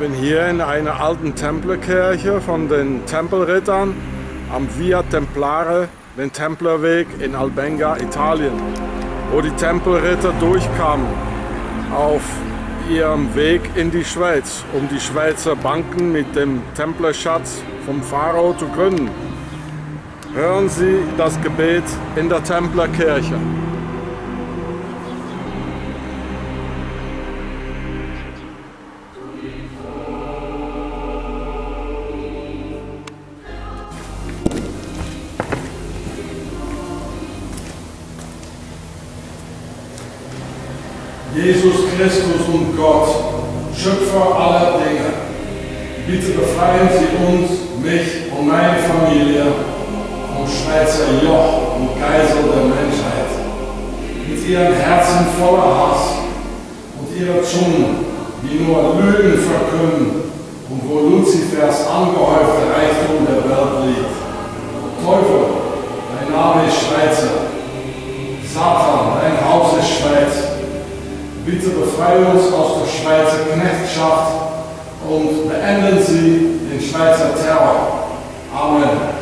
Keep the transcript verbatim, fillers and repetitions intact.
bin hier in einer alten Tempelkirche von den Tempelrittern am Via Templare, den Templerweg in Albenga, Italien, wo die Tempelritter durchkamen auf ihrem Weg in die Schweiz, um die Schweizer Banken mit dem Templerschatz vom Pharao zu gründen. Hören Sie das Gebet in der Templerkirche. Jesus Christus und Gott, Schöpfer aller Dinge, bitte befreien Sie uns, mich und meine Familie vom Schweizer Joch und Geisel der Menschheit, mit ihren Herzen voller Hass und ihrer Zungen, die nur Lügen verkünden und wo Luzifers angehäufter Reichtum der Welt liegt. Teufel, dein Name ist Schweizer, Satan, dein Haus ist Schweiz. Bitte befreie uns aus der Schweizer Knechtschaft und beenden Sie den Schweizer Terror. Amen.